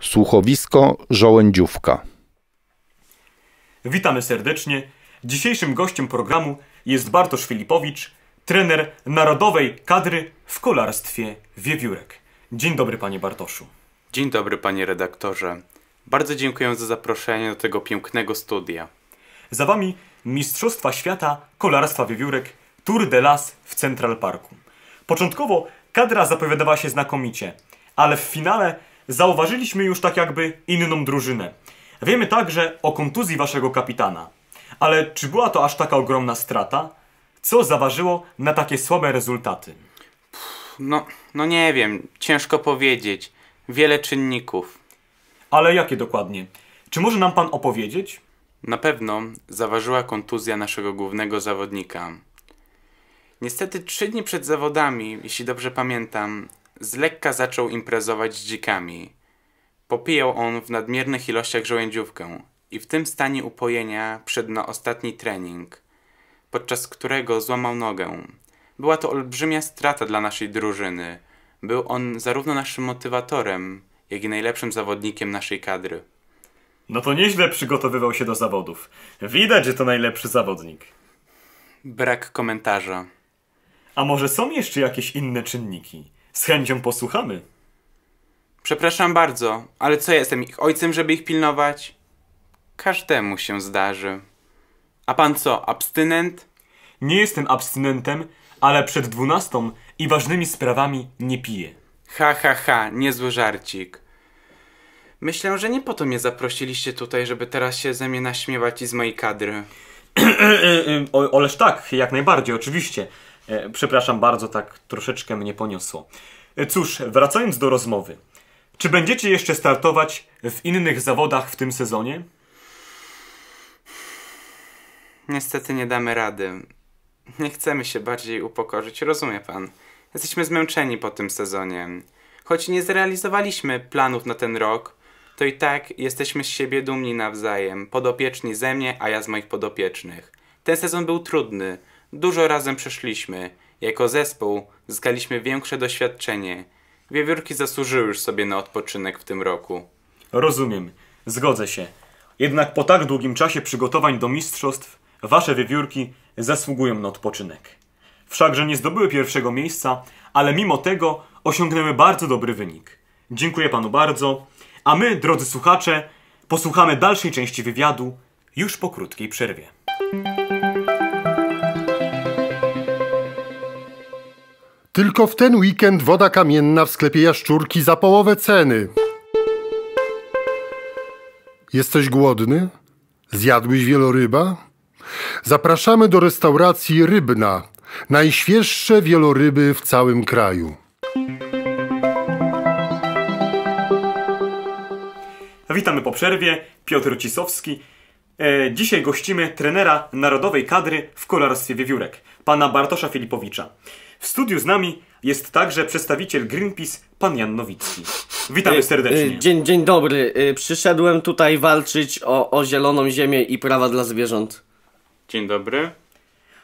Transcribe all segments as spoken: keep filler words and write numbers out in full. Słuchowisko Żołędziówka. Witamy serdecznie. Dzisiejszym gościem programu jest Bartosz Filipowicz, trener narodowej kadry w kolarstwie wiewiórek. Dzień dobry, panie Bartoszu. Dzień dobry, panie redaktorze. Bardzo dziękuję za zaproszenie do tego pięknego studia. Za wami Mistrzostwa Świata Kolarstwa Wiewiórek Tour de Las w Central Parku. Początkowo kadra zapowiadała się znakomicie, ale w finale zauważyliśmy już tak jakby inną drużynę. Wiemy także o kontuzji waszego kapitana. Ale czy była to aż taka ogromna strata? Co zaważyło na takie słabe rezultaty? Pff, no, no nie wiem, ciężko powiedzieć. Wiele czynników. Ale jakie dokładnie? Czy może nam pan opowiedzieć? Na pewno zaważyła kontuzja naszego głównego zawodnika. Niestety trzy dni przed zawodami, jeśli dobrze pamiętam, z lekka zaczął imprezować z dzikami. Popijał on w nadmiernych ilościach żołędziówkę i w tym stanie upojenia przyszedł na ostatni trening, podczas którego złamał nogę. Była to olbrzymia strata dla naszej drużyny. Był on zarówno naszym motywatorem, jak i najlepszym zawodnikiem naszej kadry. No to nieźle przygotowywał się do zawodów. Widać, że to najlepszy zawodnik. Brak komentarza. A może są jeszcze jakieś inne czynniki? Z chęcią posłuchamy. Przepraszam bardzo, ale co jestem ich ojcem, żeby ich pilnować? Każdemu się zdarzy. A pan co, abstynent? Nie jestem abstynentem, ale przed dwunastą i ważnymi sprawami nie piję. Ha, ha, ha, niezły żarcik. Myślę, że nie po to mnie zaprosiliście tutaj, żeby teraz się ze mnie naśmiewać i z mojej kadry. o, oleż tak, jak najbardziej, oczywiście. E, przepraszam bardzo, tak troszeczkę mnie poniosło. E, cóż, wracając do rozmowy. Czy będziecie jeszcze startować w innych zawodach w tym sezonie? Niestety nie damy rady. Nie chcemy się bardziej upokorzyć, rozumie pan. Jesteśmy zmęczeni po tym sezonie. Choć nie zrealizowaliśmy planów na ten rok, to i tak jesteśmy z siebie dumni nawzajem. Podopieczni ze mnie, a ja z moich podopiecznych. Ten sezon był trudny. Dużo razem przeszliśmy. Jako zespół zyskaliśmy większe doświadczenie. Wiewiórki zasłużyły już sobie na odpoczynek w tym roku. Rozumiem. Zgodzę się. Jednak po tak długim czasie przygotowań do mistrzostw wasze wiewiórki zasługują na odpoczynek. Wszakże nie zdobyły pierwszego miejsca, ale mimo tego osiągnęły bardzo dobry wynik. Dziękuję panu bardzo. A my, drodzy słuchacze, posłuchamy dalszej części wywiadu już po krótkiej przerwie. Tylko w ten weekend woda kamienna w sklepie Jaszczurki za połowę ceny. Jesteś głodny? Zjadłeś wieloryba? Zapraszamy do restauracji Rybna. Najświeższe wieloryby w całym kraju. Witamy po przerwie. Piotr Cisowski. E, dzisiaj gościmy trenera narodowej kadry w kolarstwie wiewiórek, pana Bartosza Filipowicza. W studiu z nami jest także przedstawiciel Greenpeace, pan Jan Nowicki. Witamy serdecznie. Dzień, dzień dobry. Przyszedłem tutaj walczyć o, o zieloną ziemię i prawa dla zwierząt. Dzień dobry.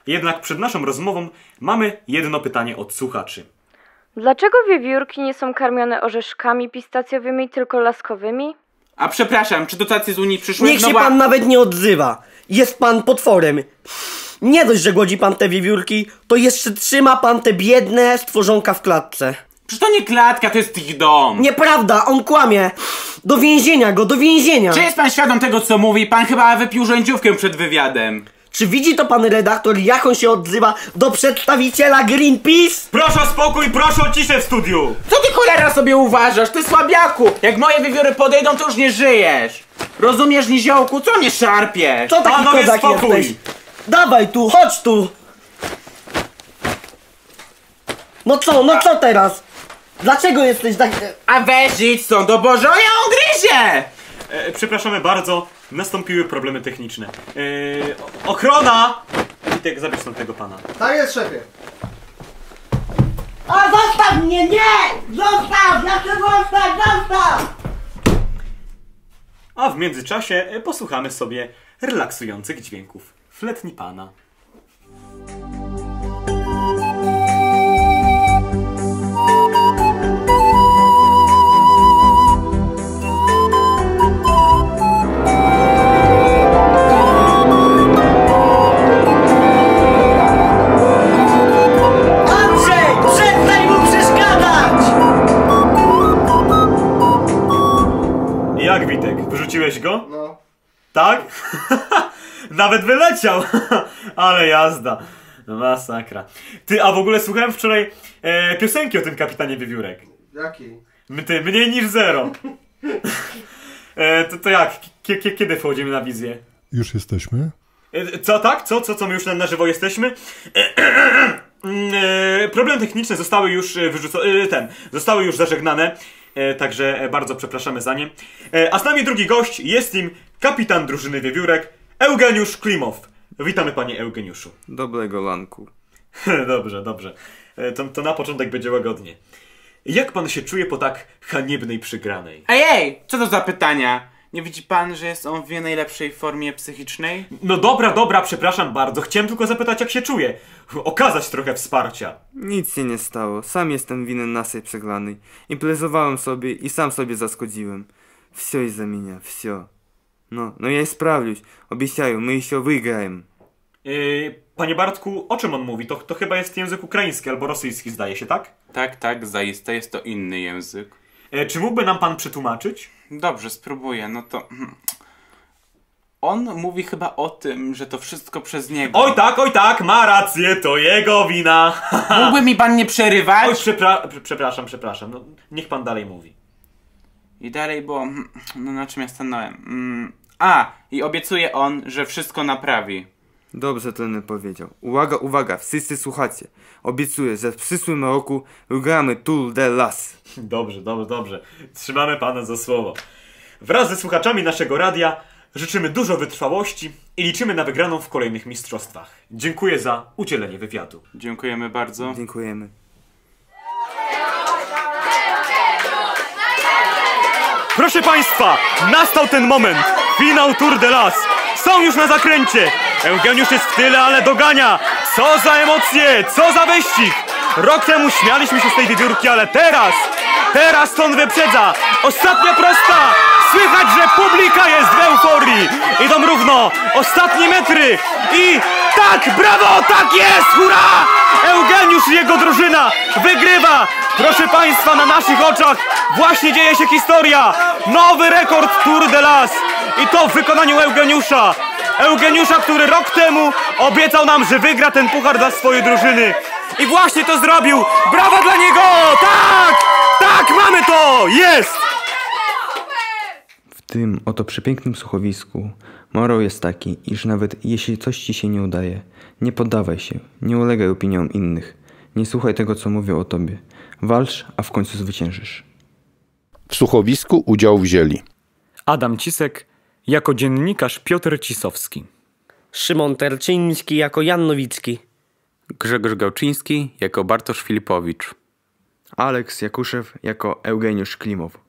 Jednak przed naszą rozmową mamy jedno pytanie od słuchaczy. Dlaczego wiewiórki nie są karmione orzeszkami pistacjowymi, tylko laskowymi? A przepraszam, czy dotacje z Unii przyszły? Niech się nowa... pan nawet nie odzywa. Jest pan potworem. Nie dość, że głodzi pan te wiewiórki, to jeszcze trzyma pan te biedne stworzonka w klatce. Przecież to nie klatka, to jest ich dom. Nieprawda, on kłamie. Do więzienia go, do więzienia. Czy jest pan świadom tego, co mówi? Pan chyba wypił żołędziówkę przed wywiadem. Czy widzi to pan redaktor, jak on się odzywa do przedstawiciela Greenpeace? Proszę o spokój, proszę o ciszę w studiu! Co ty cholera sobie uważasz, ty słabiaku! Jak moje wiewióry podejdą, to już nie żyjesz! Rozumiesz, niziołku? Co mnie szarpiesz? Co taki kozak jesteś? Dawaj tu, chodź tu! No co, no co teraz? Dlaczego jesteś tak... A weź idź stąd, do Boże, ja ugryzie! E, przepraszamy bardzo. Nastąpiły problemy techniczne. Yy, ochrona! Witek, zabierz tam tego pana. Tak jest, szefie. A zostaw mnie, nie! Zostaw! Dlaczego zostaw? Zostaw! A w międzyczasie posłuchamy sobie relaksujących dźwięków fletni pana. Jak Witek? Wyrzuciłeś go? No. Tak? Nawet wyleciał! Ale jazda. Masakra. Ty, a w ogóle słuchałem wczoraj e, piosenki o tym kapitanie wiewiórek. Jakiej? Ty, mniej niż zero. e, to, to jak? K kiedy wchodzimy na wizję? Już jesteśmy. E, co, tak? Co, co, co my już na, na żywo jesteśmy? E, e, e, e, problem techniczny zostały już wyrzucone. E, ten. Zostały już zażegnane. E, także bardzo przepraszamy za nie. E, a z nami drugi gość, jest nim kapitan drużyny wiewiórek, Eugeniusz Klimow. Witamy, panie Eugeniuszu. Dobrego lanku. Dobrze, dobrze. To, to na początek będzie łagodnie. Jak pan się czuje po tak haniebnej przegranej? Ejej! Co to za pytania? Nie widzi pan, że jest on w najlepszej formie psychicznej? No dobra, dobra, przepraszam bardzo. Chciałem tylko zapytać, jak się czuje. Okazać trochę wsparcia. Nic się nie stało. Sam jestem winien naszej przegranej. Imprezowałem sobie i sam sobie zaszkodziłem. Wsio i za mnie, wsio. No, no ja sprawdzić. Obiecaję, my się wygrałem. Yy, panie Bartku, o czym on mówi? To, to chyba jest język ukraiński albo rosyjski, zdaje się, tak? Tak, tak, zaiste jest to inny język. Yy, czy mógłby nam pan przetłumaczyć? Dobrze, spróbuję, no to... On mówi chyba o tym, że to wszystko przez niego. Oj tak, oj tak, ma rację, to jego wina. Mógłby mi pan nie przerywać? Oj, przepra przepraszam, przepraszam, no, niech pan dalej mówi. I dalej, bo... No na czym ja stanąłem? Mm, a! I obiecuje on, że wszystko naprawi. Dobrze ten powiedział. Uwaga, uwaga, wszyscy słuchacie. Obiecuję, że w przyszłym roku wygramy Tour de Las. Dobrze, dobrze, dobrze. Trzymamy pana za słowo. Wraz ze słuchaczami naszego radia życzymy dużo wytrwałości i liczymy na wygraną w kolejnych mistrzostwach. Dziękuję za udzielenie wywiadu. Dziękujemy bardzo. Dziękujemy. Proszę państwa, nastał ten moment. Finał Tour de Las. Są już na zakręcie. Eugeniusz jest w tyle, ale dogania. Co za emocje, co za wyścig. Rok temu śmialiśmy się z tej wiewiórki, ale teraz, teraz on wyprzedza. Ostatnia prosta. Słychać, że publika jest w euforii. Idą równo. Ostatnie metry. I tak, brawo, tak jest, hurra! Eugeniusz i jego drużyna wygrywa. Proszę państwa, na naszych oczach właśnie dzieje się historia. Nowy rekord Tour de Las. I to w wykonaniu Eugeniusza. Eugeniusza, który rok temu obiecał nam, że wygra ten puchar dla swojej drużyny. I właśnie to zrobił. Brawo dla niego! Tak! Tak, mamy to! Jest! W tym oto przepięknym słuchowisku morał jest taki, iż nawet jeśli coś ci się nie udaje, nie poddawaj się, nie ulegaj opiniom innych. Nie słuchaj tego, co mówią o tobie. Walcz, a w końcu zwyciężysz. W słuchowisku udział wzięli Adam Cisek jako dziennikarz Piotr Cisowski, Szymon Terczyński jako Jan Nowicki, Grzegorz Gałczyński jako Bartosz Filipowicz, Aleks Jakuszew jako Eugeniusz Klimow.